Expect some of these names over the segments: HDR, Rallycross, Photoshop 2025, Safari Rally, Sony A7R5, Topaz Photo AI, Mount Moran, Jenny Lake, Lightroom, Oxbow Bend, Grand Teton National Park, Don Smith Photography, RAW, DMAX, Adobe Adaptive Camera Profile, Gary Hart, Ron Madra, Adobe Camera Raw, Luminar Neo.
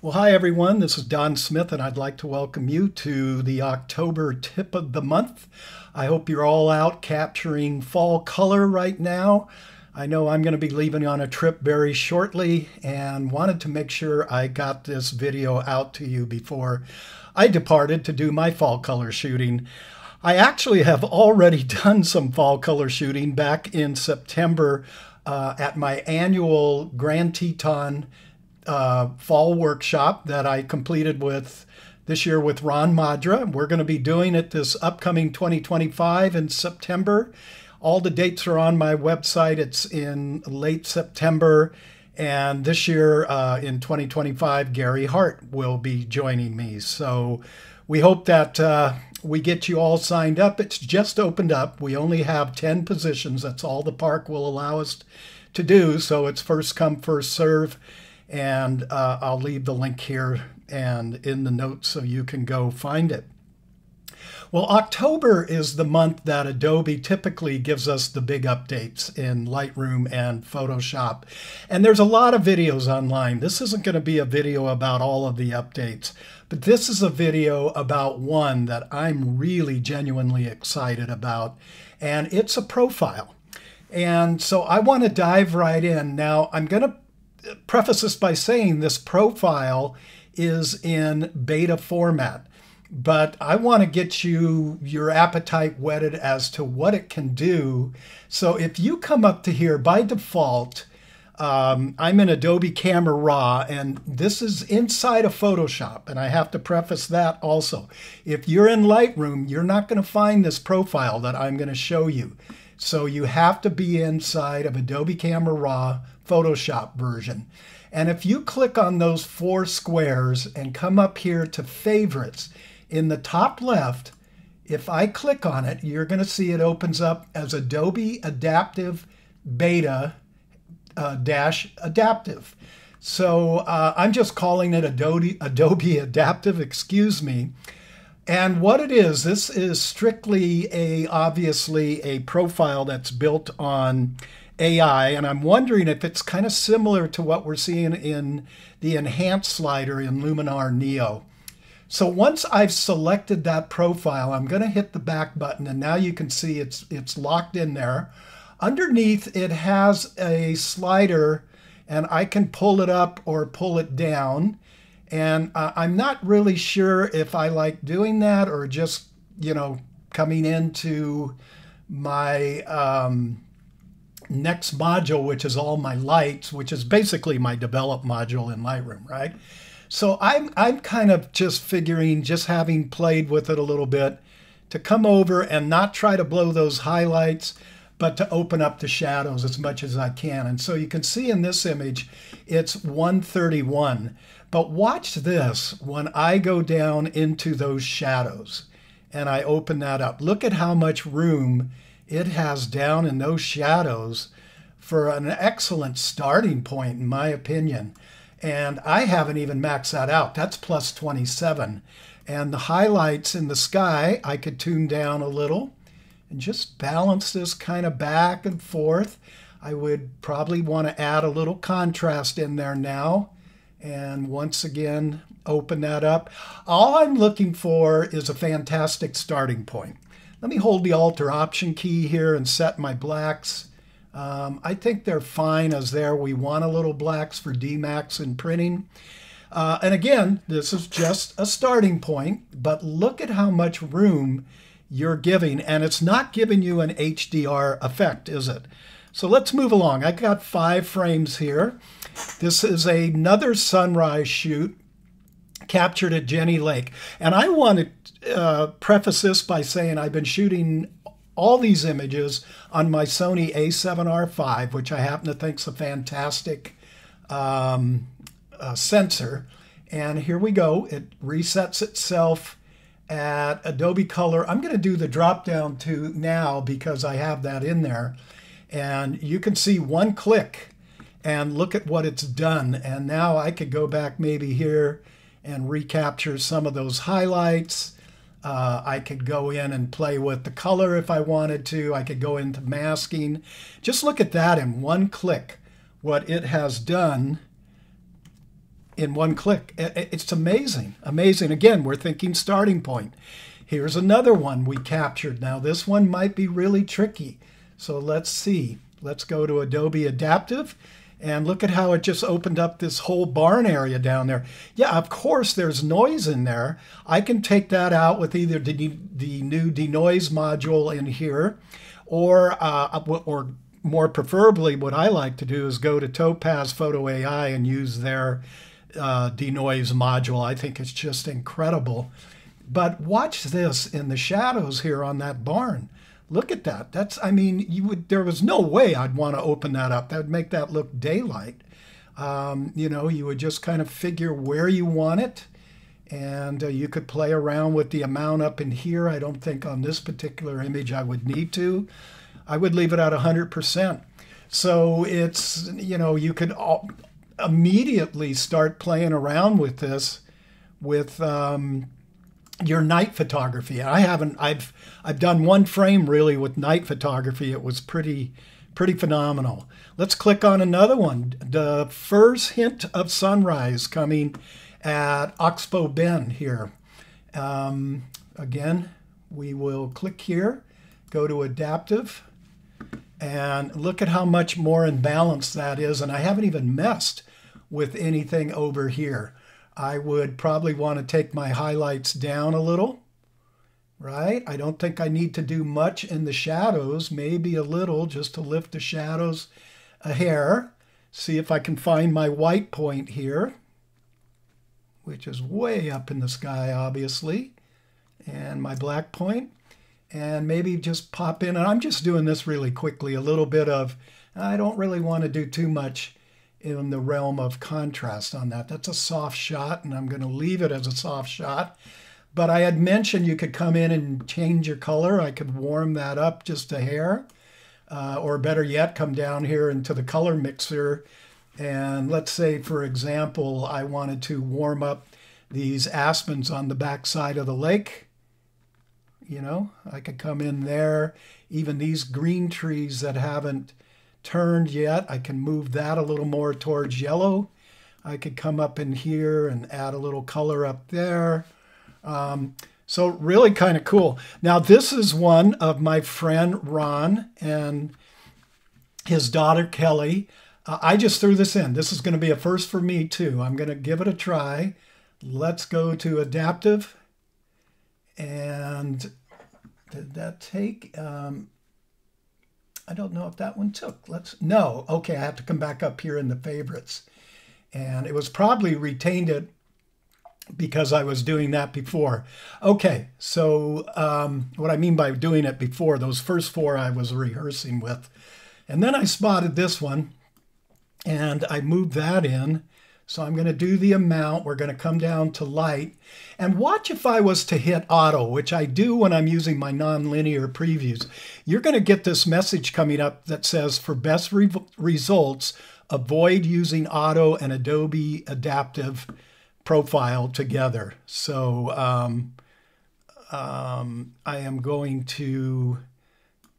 Well, hi everyone, this is Don Smith and I'd like to welcome you to the October tip of the month. I hope you're all out capturing fall color right now. I know I'm going to be leaving on a trip very shortly and wanted to make sure I got this video out to you before I departed to do my fall color shooting. I actually have already done some fall color shooting back in September at my annual Grand Teton fall workshop that I completed this year with Ron Madra. We're going to be doing it this upcoming 2025 in September. All the dates are on my website. It's in late September, and this year in 2025, Gary Hart will be joining me. So we hope that we get you all signed up. It's just opened up. We only have 10 positions. That's all the park will allow us to do. So it's first come, first serve. And I'll leave the link here and in the notes so you can go find it. Well, October is the month that Adobe typically gives us the big updates in Lightroom and Photoshop. And there's a lot of videos online. This isn't going to be a video about all of the updates, but this is a video about one that I'm really genuinely excited about, and it's a profile. And so I want to dive right in. Now, I'm going to preface this by saying this profile is in beta format, but I want to get you your appetite whetted as to what it can do. So if you come up to here by default, I'm in Adobe Camera Raw, and this is inside of Photoshop, and I have to preface that also. If you're in Lightroom, you're not going to find this profile that I'm going to show you. So you have to be inside of Adobe Camera Raw Photoshop version. And if you click on those four squares and come up here to favorites, in the top left, if I click on it, you're going to see it opens up as Adobe Adaptive Beta dash Adaptive. So I'm just calling it Adobe Adaptive, excuse me. And what it is, this is strictly obviously a profile that's built on AI, and I'm wondering if it's kind of similar to what we're seeing in the enhanced slider in Luminar Neo. So once I've selected that profile, I'm going to hit the back button, and now you can see it's locked in there. Underneath, it has a slider, and I can pull it up or pull it down. And I'm not really sure if I like doing that or just, you know, coming into my next module, which is all my lights, which is basically my develop module in Lightroom, right? So I'm kind of just figuring, just having played with it a little bit, to come over and not try to blow those highlights, but to open up the shadows as much as I can. And so you can see in this image, it's 131. But watch this when I go down into those shadows and I open that up. Look at how much room it has down in those shadows for an excellent starting point, in my opinion. And I haven't even maxed that out. That's plus 27. And the highlights in the sky, I could tune down a little and just balance this kind of back and forth. I would probably want to add a little contrast in there now. And once again, open that up. All I'm looking for is a fantastic starting point. Let me hold the Alt-Option key here and set my blacks. I think they're fine as there. We want a little blacks for DMAX and printing. And again, this is just a starting point, but look at how much room you're giving, and it's not giving you an HDR effect, is it? So let's move along. I got 5 frames here. This is another sunrise shoot captured at Jenny Lake. And I want to preface this by saying I've been shooting all these images on my Sony A7R5, which I happen to think is a fantastic sensor. And here we go. It resets itself at Adobe Color. I'm going to do the drop down to now because I have that in there. And you can see one click and look at what it's done. And now I could go back maybe here and recapture some of those highlights. I could go in and play with the color if I wanted to. I could go into masking. Just look at that in one click, what it has done in one click. It's amazing, amazing. Again, we're thinking starting point. Here's another one we captured. Now this one might be really tricky. So let's see. Let's go to Adobe Adaptive and look at how it just opened up this whole barn area down there. Yeah, of course there's noise in there. I can take that out with either the new denoise module in here, or more preferably what I like to do is go to Topaz Photo AI and use their denoise module. I think it's just incredible. But watch this in the shadows here on that barn. Look at that. That's, I mean, there was no way I'd want to open that up. That would make that look daylight. You know, you would just kind of figure where you want it. And you could play around with the amount up in here. I don't think on this particular image I would need to. I would leave it at 100%. So it's, you know, you could immediately start playing around with this with your night photography. I've done one frame really with night photography. It was pretty phenomenal. Let's click on another one. The first hint of sunrise coming at Oxbow Bend here. Again, we will click here, go to Adaptive, and look at how much more in balance that is. And I haven't even messed with anything over here. I would probably want to take my highlights down a little, right? I don't think I need to do much in the shadows, maybe a little just to lift the shadows a hair. See if I can find my white point here, which is way up in the sky, obviously, and my black point. And maybe just pop in, and I'm just doing this really quickly, a little bit of, I don't really want to do too much in the realm of contrast on that. That's a soft shot, and I'm going to leave it as a soft shot. But I had mentioned you could come in and change your color. I could warm that up just a hair, or better yet, come down here into the color mixer. And let's say, for example, I wanted to warm up these aspens on the backside of the lake. You know, I could come in there. Even these green trees that haven't turned yet, I can move that a little more towards yellow. I could come up in here and add a little color up there. So really kind of cool. Now, this is one of my friend Ron and his daughter Kelly. I just threw this in. This is going to be a first for me, too. I'm going to give it a try. Let's go to Adaptive. And did that take? I don't know if that one took. No. Okay, I have to come back up here in the favorites. And it was probably retained it because I was doing that before. Okay, so what I mean by doing it before, those first four I was rehearsing with. And then I spotted this one, and I moved that in. So I'm going to do the amount. We're going to come down to light. And watch if I was to hit auto, which I do when I'm using my nonlinear previews. You're going to get this message coming up that says, for best results, avoid using auto and Adobe Adaptive Profile together. So I am going to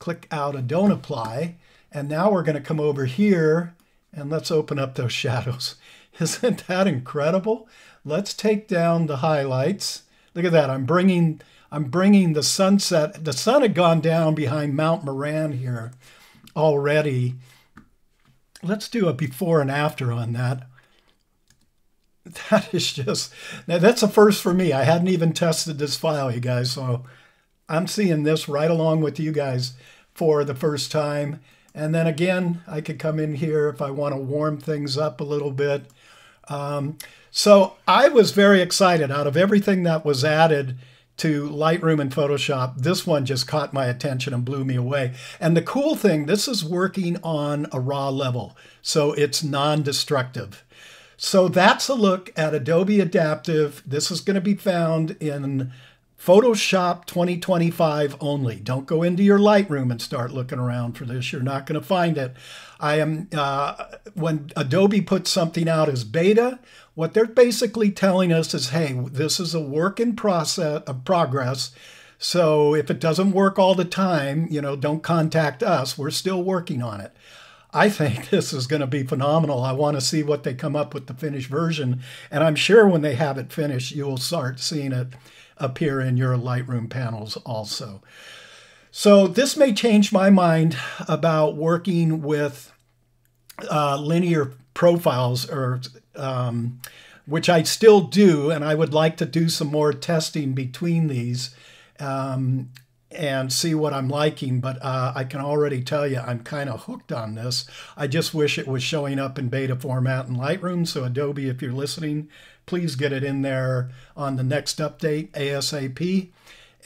click out a Don't Apply. And now we're going to come over here, and let's open up those shadows. Isn't that incredible? Let's take down the highlights. Look at that. I'm bringing the sunset. The sun had gone down behind Mount Moran here already. Let's do a before and after on that. That is just, now that's a first for me. I hadn't even tested this file, you guys. So I'm seeing this right along with you guys for the first time. And then again, I could come in here if I want to warm things up a little bit. So I was very excited. Out of everything that was added to Lightroom and Photoshop, this one just caught my attention and blew me away. And the cool thing, this is working on a raw level, so it's non-destructive. So that's a look at Adobe Adaptive. This is going to be found in Photoshop 2025 only. Don't go into your Lightroom and start looking around for this. You're not going to find it. When Adobe puts something out as beta, what they're basically telling us is, hey, this is a work in progress. So if it doesn't work all the time, you know, don't contact us. We're still working on it. I think this is going to be phenomenal. I want to see what they come up with the finished version. And I'm sure when they have it finished, you will start seeing it appear in your Lightroom panels also. So this may change my mind about working with linear profiles, or which I still do, and I would like to do some more testing between these and see what I'm liking, but I can already tell you I'm kind of hooked on this. I just wish it was showing up in beta format in Lightroom, so Adobe, if you're listening, please get it in there on the next update ASAP,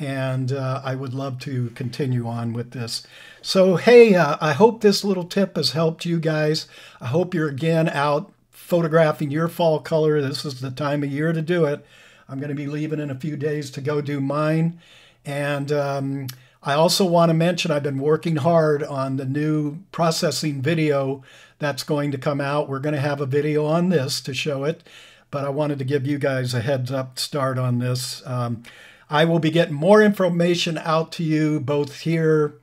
and I would love to continue on with this. So hey, I hope this little tip has helped you guys. I hope you're again out photographing your fall color. This is the time of year to do it. I'm going to be leaving in a few days to go do mine. And I also want to mention I've been working hard on the new processing video that's going to come out. We're going to have a video on this to show it, but I wanted to give you guys a heads up start on this. I will be getting more information out to you both here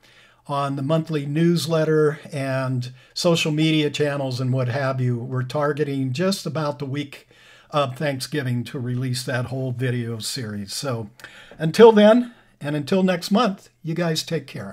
on the monthly newsletter and social media channels and what have you. We're targeting just about the week of Thanksgiving to release that whole video series. So until then, and until next month, you guys take care.